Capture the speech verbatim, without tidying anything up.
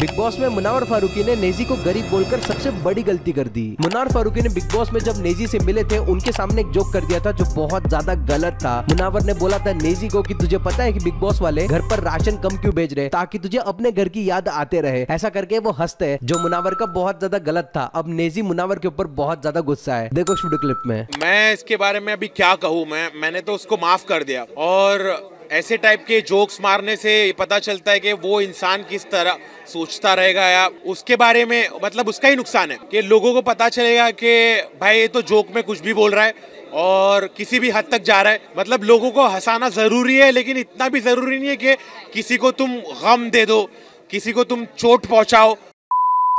Big boss में मुनावर फारुकी ने नेजी को गरीब बोलकर सबसे बड़ी गलती कर दी। मुनावर फारुकी ने बिग बॉस में जब नेजी से मिले थे उनके सामने एक जोक कर दिया था जो बहुत ज्यादा गलत था। मुनावर ने बोला था नेजी को कि तुझे पता है कि बिग बॉस वाले घर पर राशन कम क्यों भेज रहे, ताकि तुझे अपने घर की याद आते रहे। ऐसा करके वो हंसते, जो मुनावर का बहुत ज्यादा गलत था। अब नेजी मुनावर के ऊपर बहुत ज्यादा गुस्सा है, देखो वीडियो क्लिप में। मैं इसके बारे में अभी क्या कहूँ, मैं मैंने तो उसको माफ कर दिया। और ऐसे टाइप के जोक्स मारने से पता चलता है कि वो इंसान किस तरह सोचता रहेगा या उसके बारे में, मतलब उसका ही नुकसान है कि लोगों को पता चलेगा कि भाई ये तो जोक में कुछ भी बोल रहा है और किसी भी हद तक जा रहा है। मतलब लोगों को हंसाना ज़रूरी है, लेकिन इतना भी ज़रूरी नहीं है कि किसी को तुम गम दे दो, किसी को तुम चोट पहुँचाओ।